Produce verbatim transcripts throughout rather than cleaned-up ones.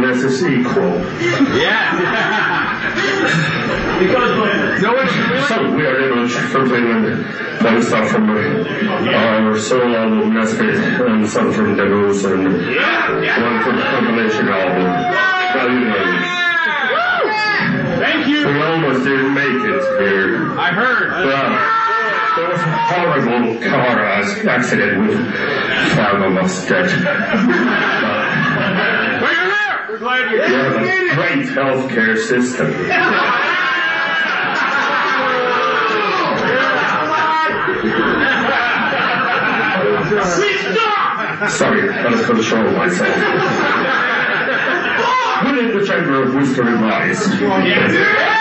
mean there's a sequel. Yeah. Because when, no, it's so we are able to complete with stuff from our solo album Nesprit and some from the Devil's and one from the compilation album. Well, thank you. We almost didn't make it here. I heard. Well, there was a horrible car accident with five of us dead. Well, you're there. We're glad you're here. We have a great healthcare system. Sorry, I was controlling myself. Put in the chamber of Whispering Eyes. Yes.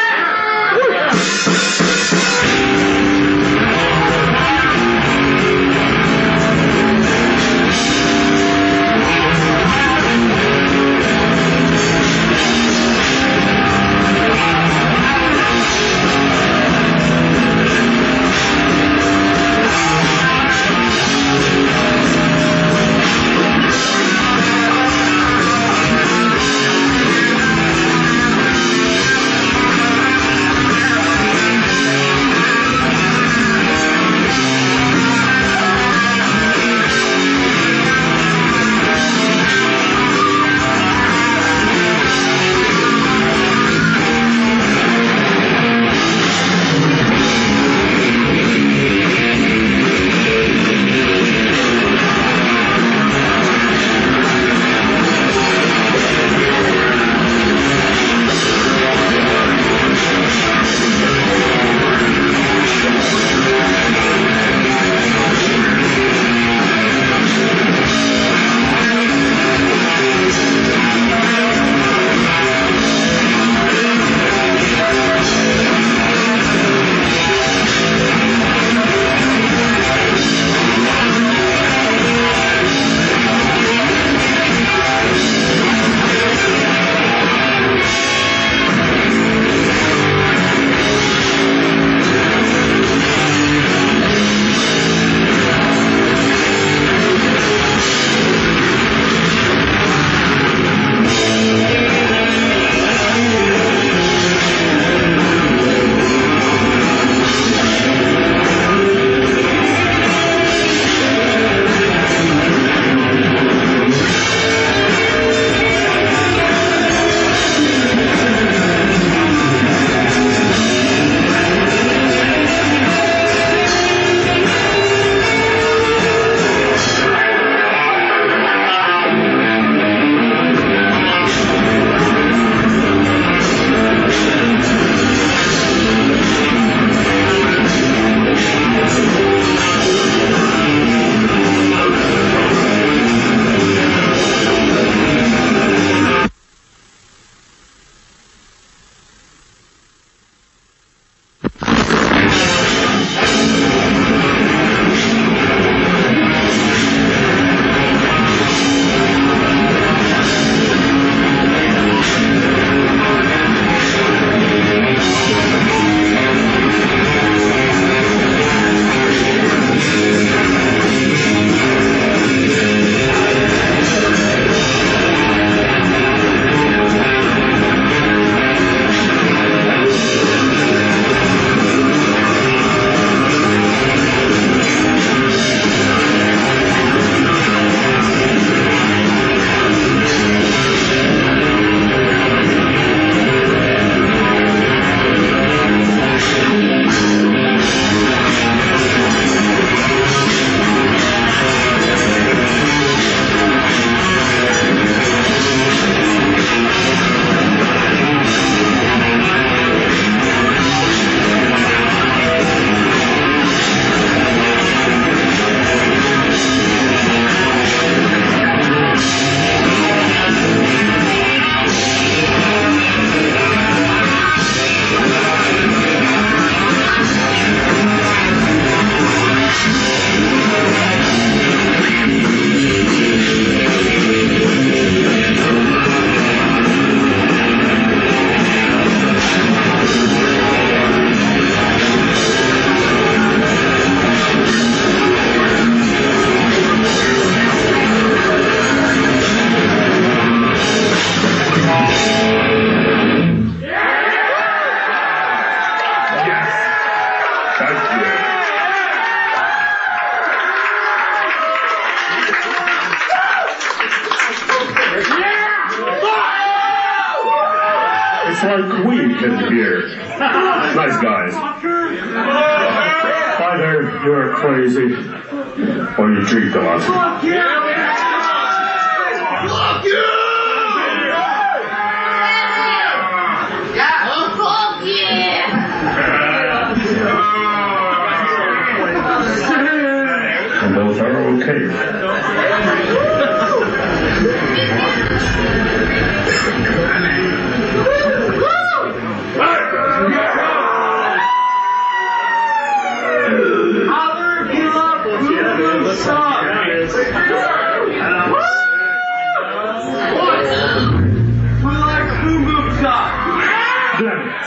like we disappear. Nice guys. Either you're crazy, or you drink a lot. Fuck you! Fuck you! Yeah, fuck you! And those are okay.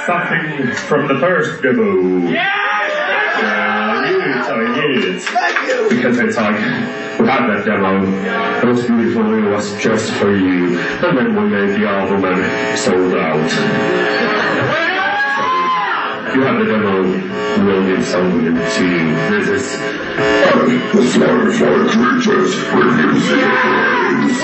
Something from the first demo. Yeah! Uh, yes, yes. Thank you! Because it's like, we had that demo, Most Beautiful It was just for you, and then we made the album and sold out. So, you have the demo, we'll give something to you. This is The Slimy Flying Creatures Reproduce In Your Brains.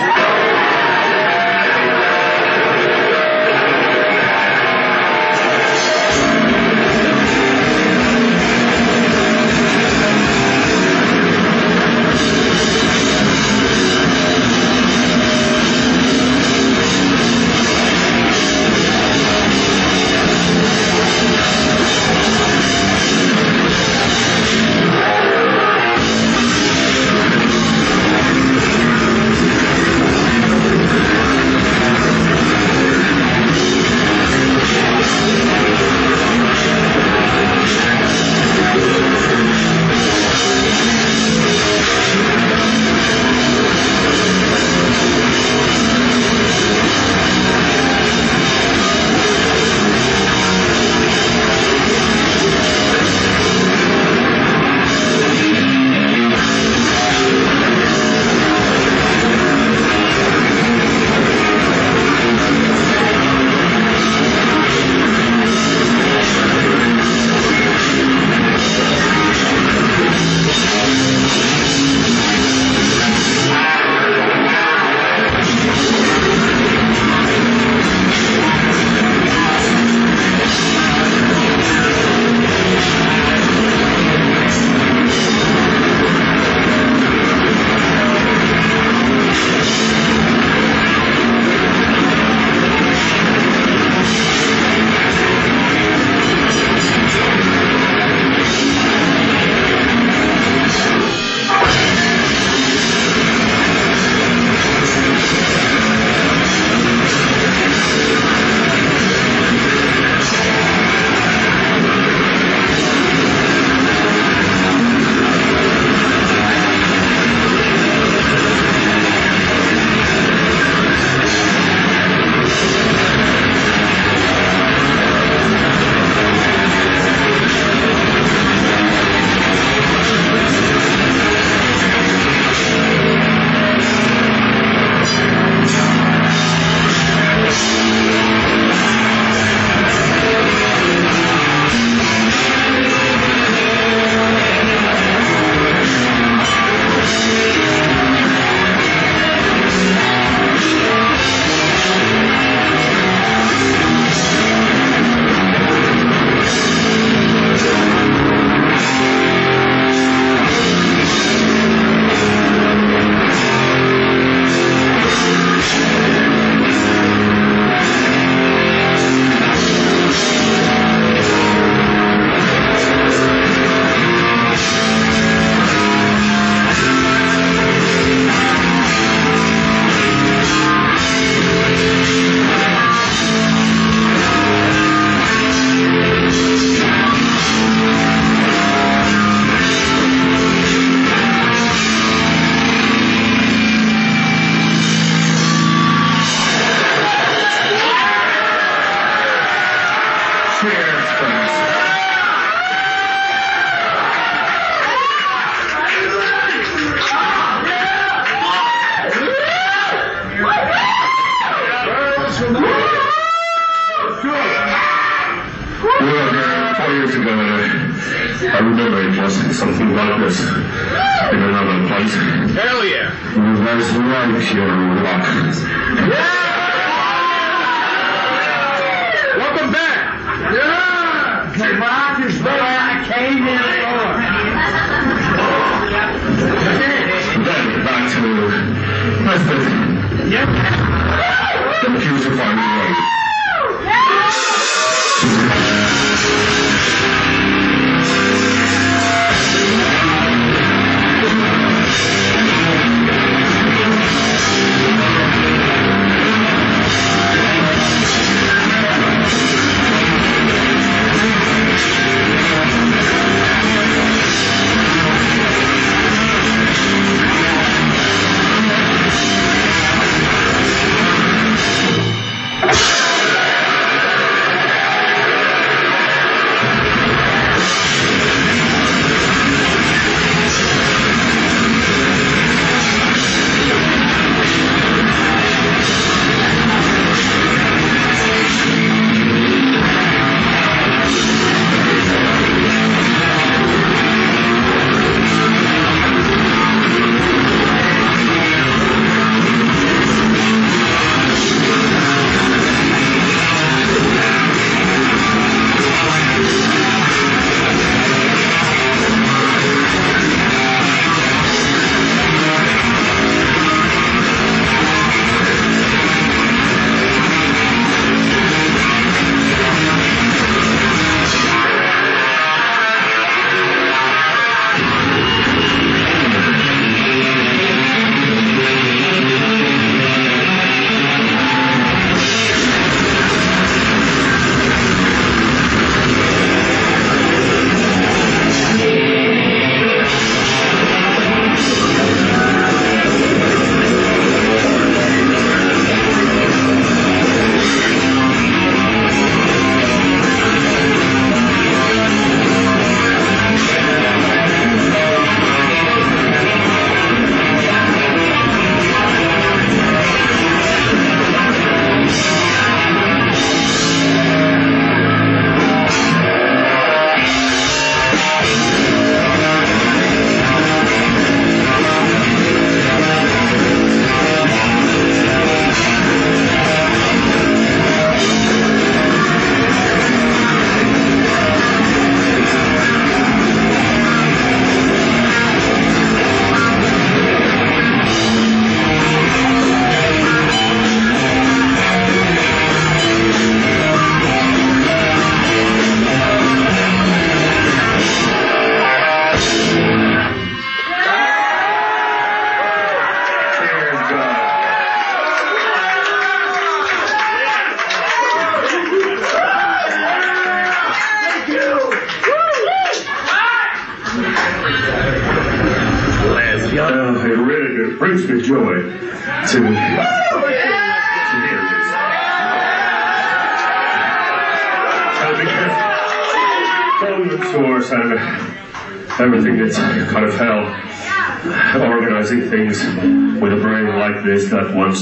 Welcome The rock is where I came in the Lord. Back to Mister Yep. The beautiful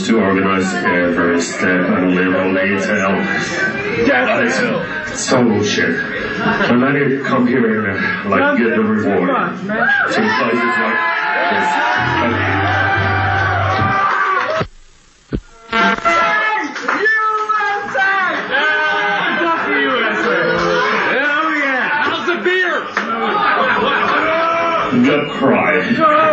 to organize every step and little detail. That is so bullshit. And then you come here and like get the reward. So places like this. U S A! U S A! Hell yeah! How's the beer? Good cry. Yeah.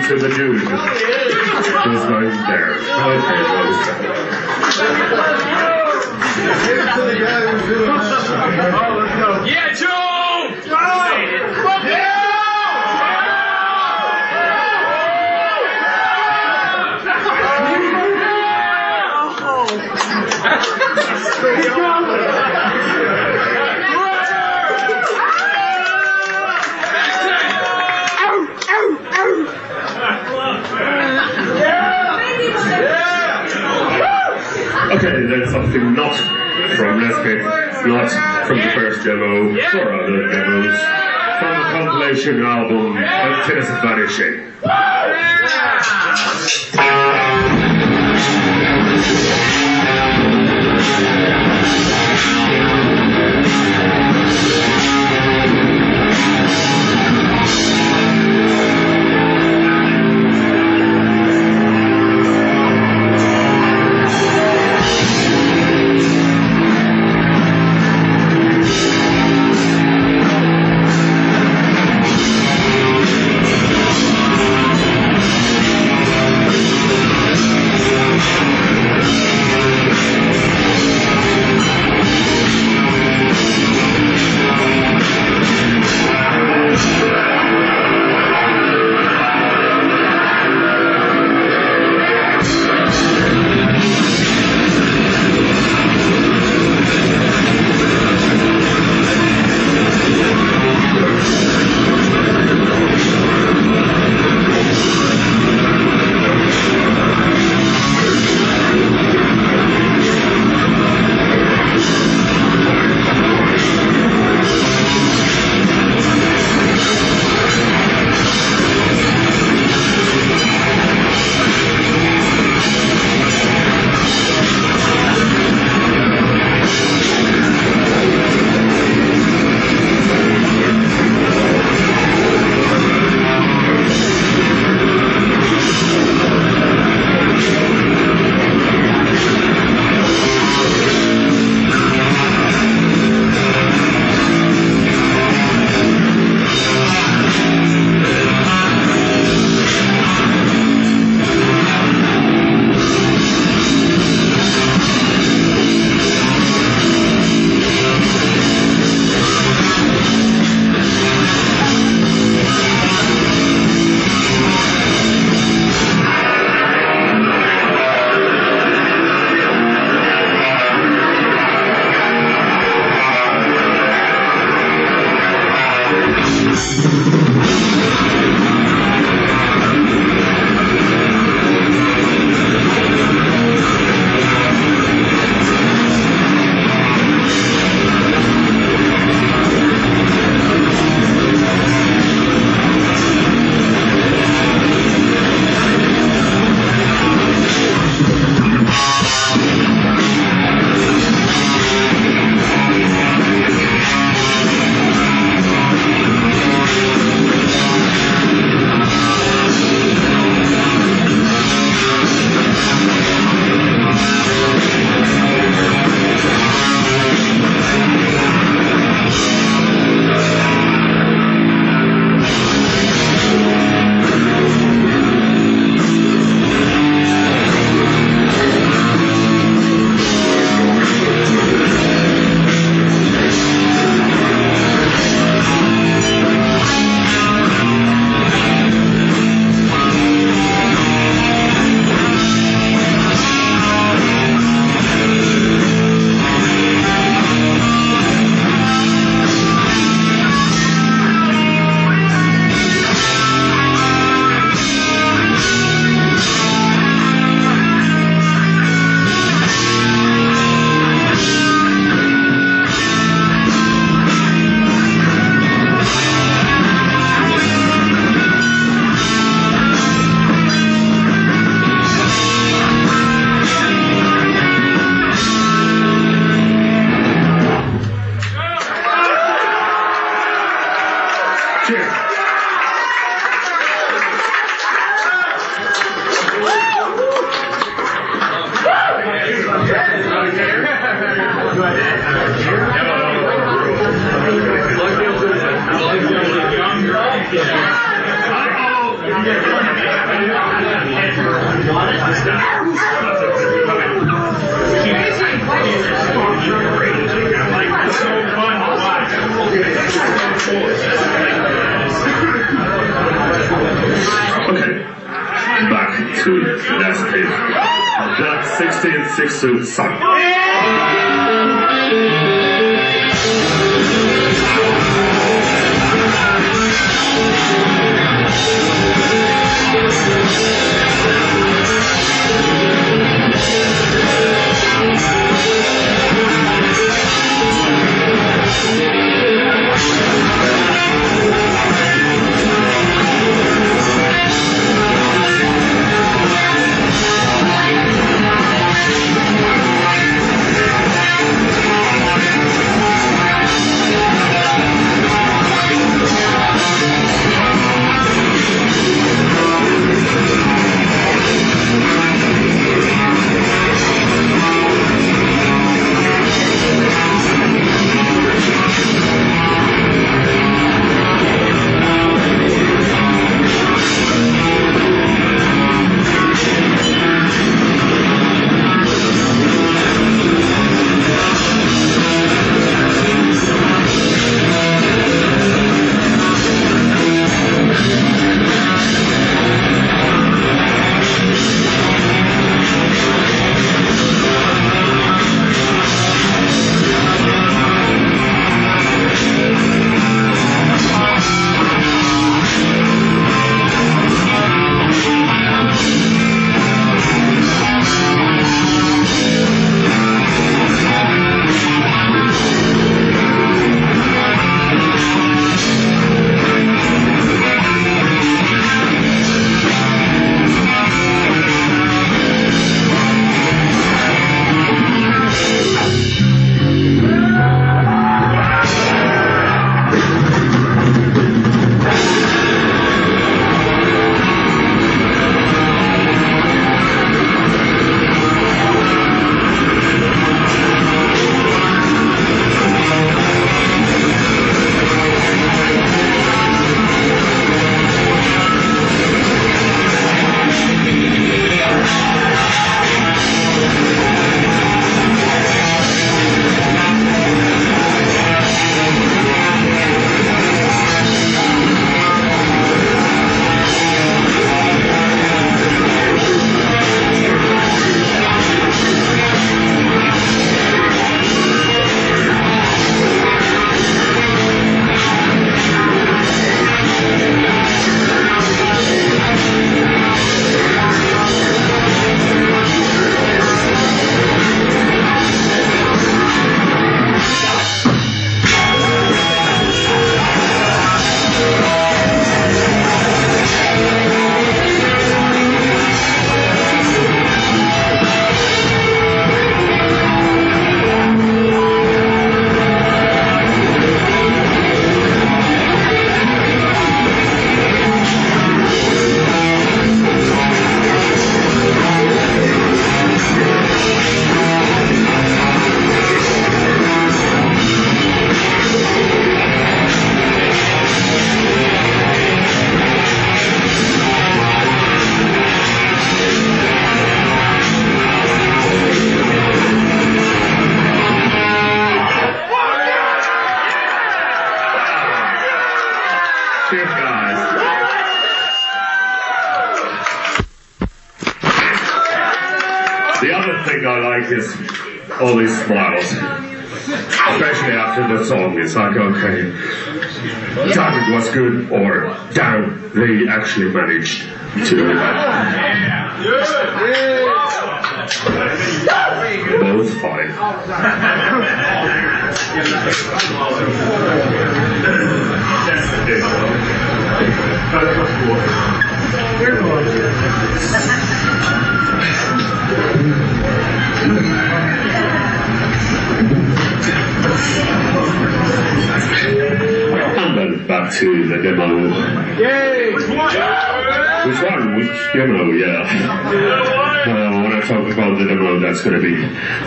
belongs to the Jews. He's going there. Okay, well, yeah, Jew! Yeah! Okay, there's something not from Nesprit, not from the first demo, or other demos, from the compilation album Emptiness of Vanishing. Yeah. Okay, back to Nesprit. That's sixteen six to the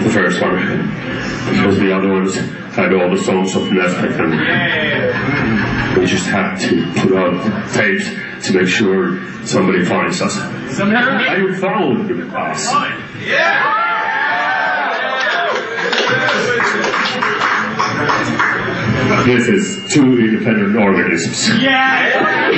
first one, because the other ones had all the songs of Nesprit, and we just had to put out tapes to make sure somebody finds us. They found us. Yeah! This is two independent organisms. Yeah!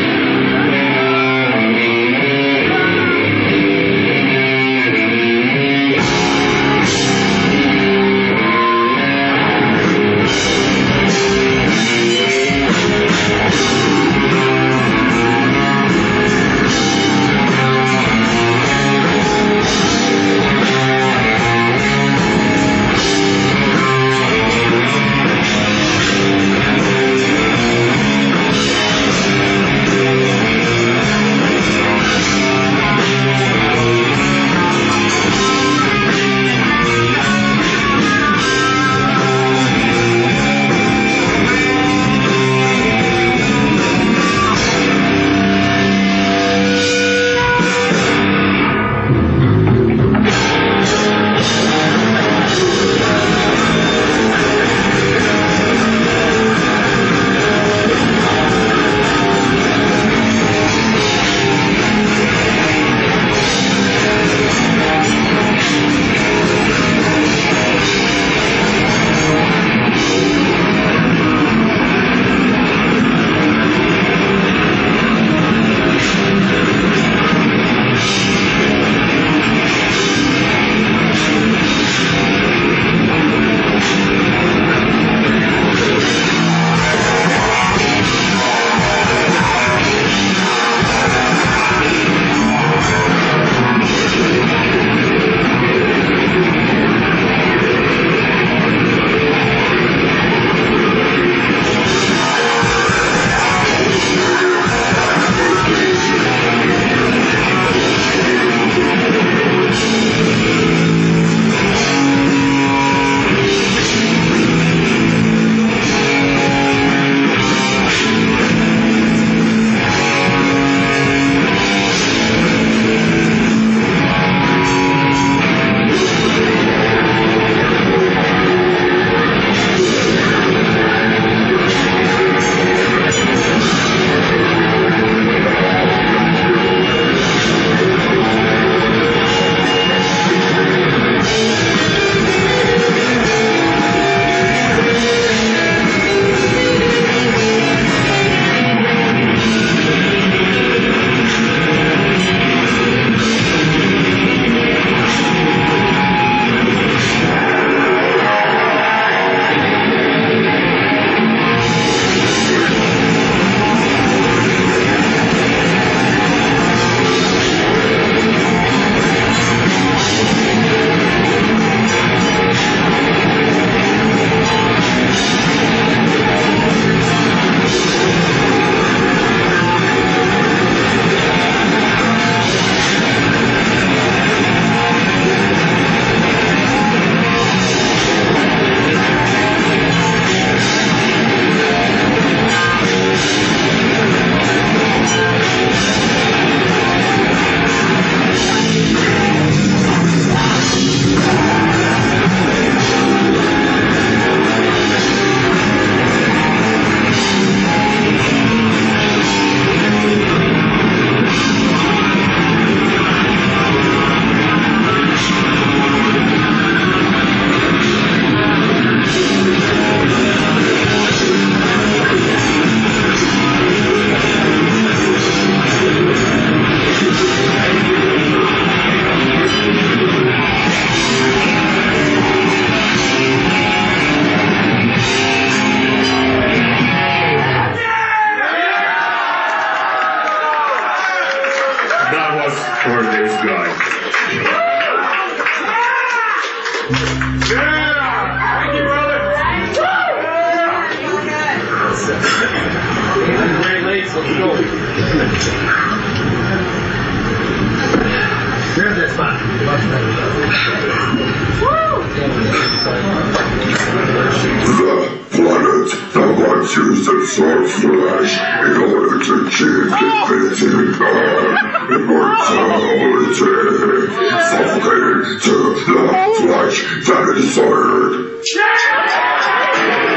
To the flesh that is desired. Yeah!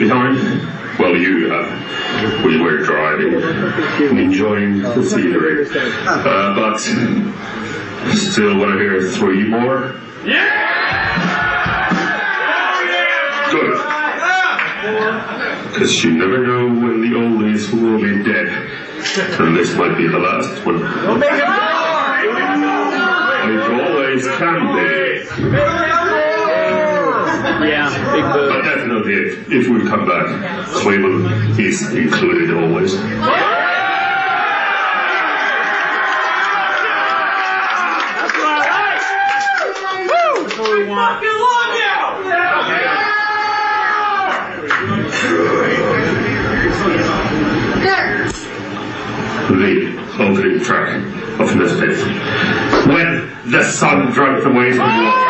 behind? Well, you have. We were driving and enjoying the scenery. Uh, but still want to hear three more? Yeah! Good. Because you never know when the oldies will be dead. And this might be the last one. Don't make it more! It always can be. Yeah, big bird. But definitely, if, if we come back, Cleveland is included always. That's right! Woo! That's what we want. The opening track of Nesprit. When the sun drove the waves from the water.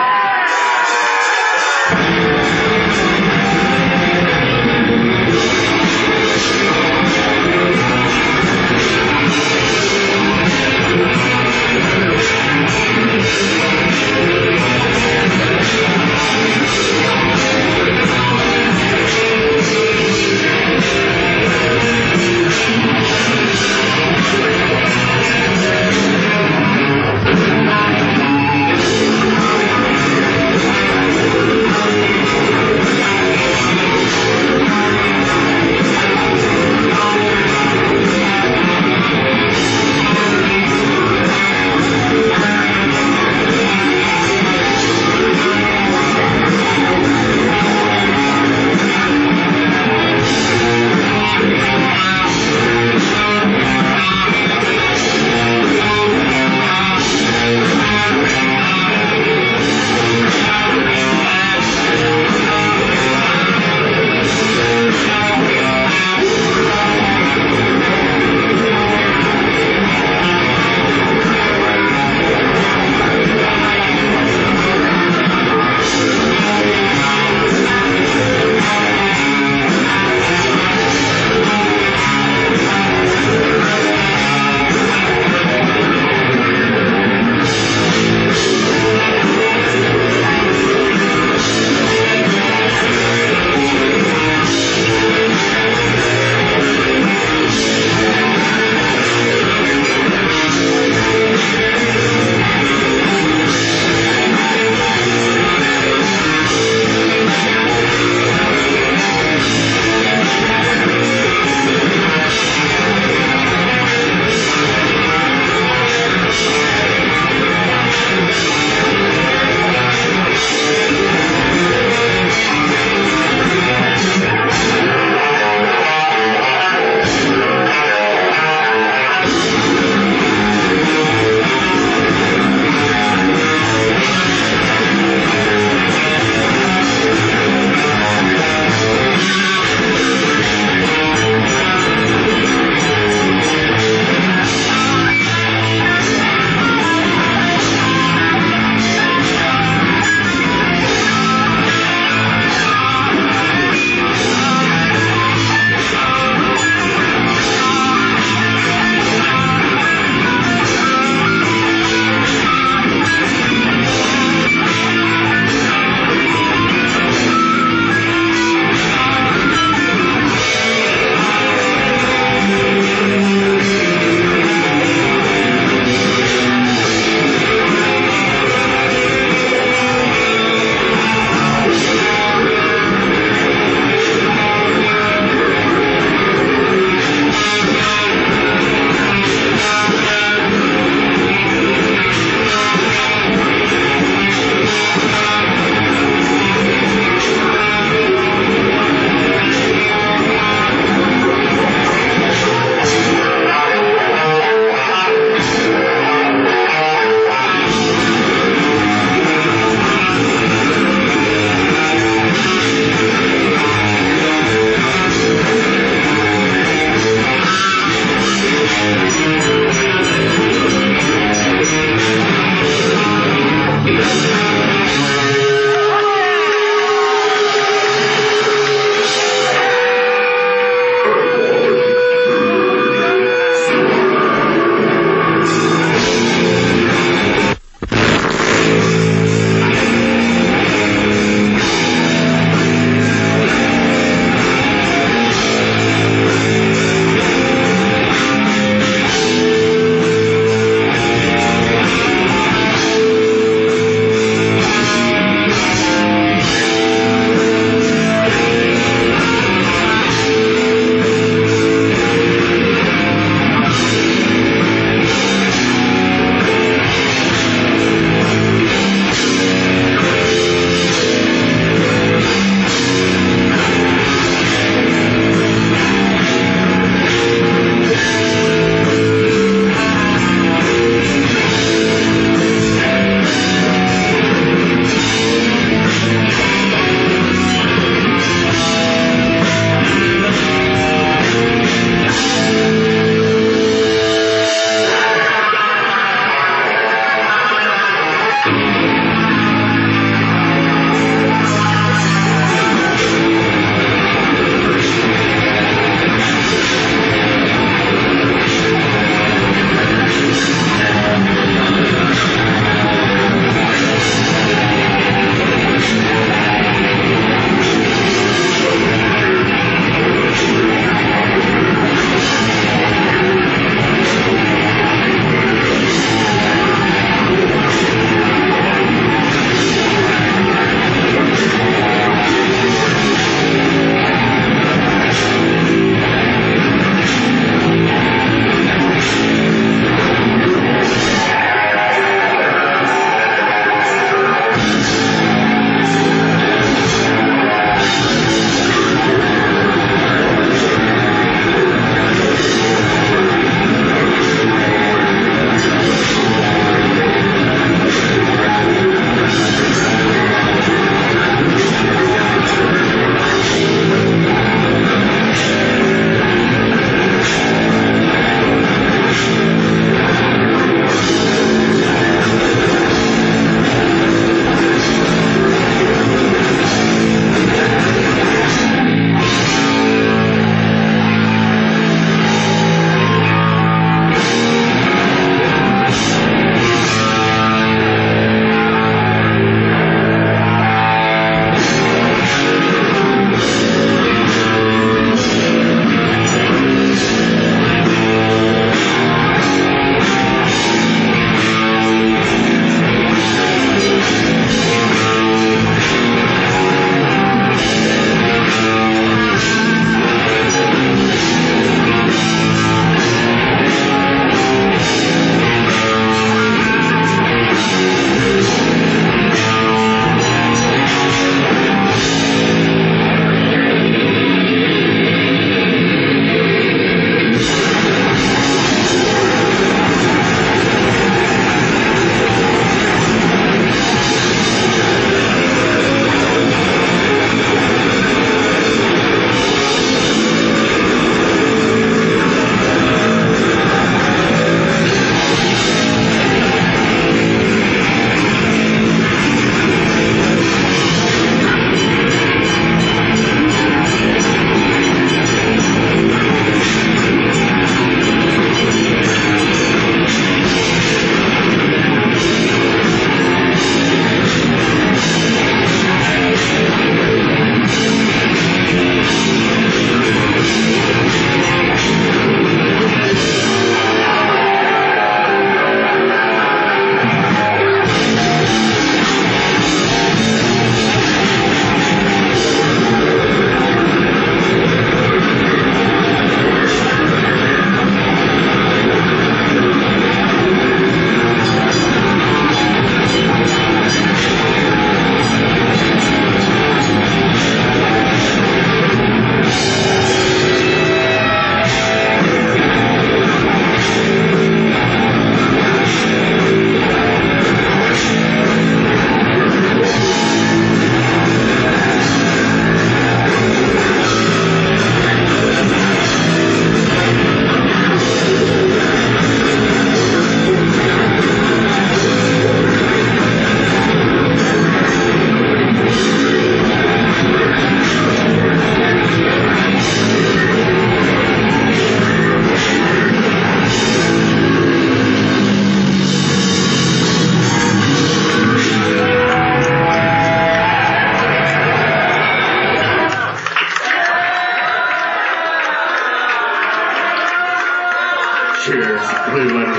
Cheers, Cleveland.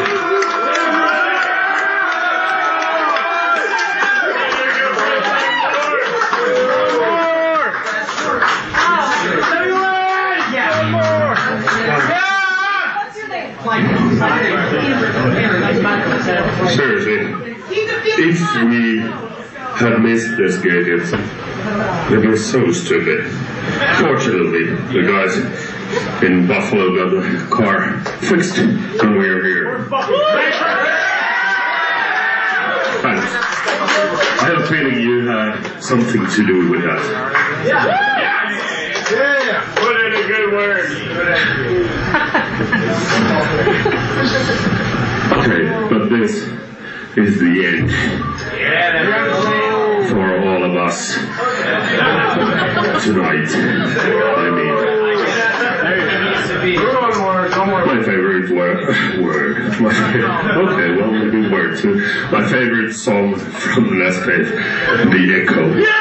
Seriously, if we had missed this gadget, it would be so stupid. Fortunately, the guys in Buffalo got the car fixed when we were here. Thanks. I have a feeling you had something to do with that. Yeah. Yeah. Yeah. Put in a good word. Okay, but this is the end. Yeah. For all of us. Tonight. I mean. One more, one more. My favorite word. word. My favorite, okay, well, maybe word too. My favorite song from Nesprit, The Echo. Yeah!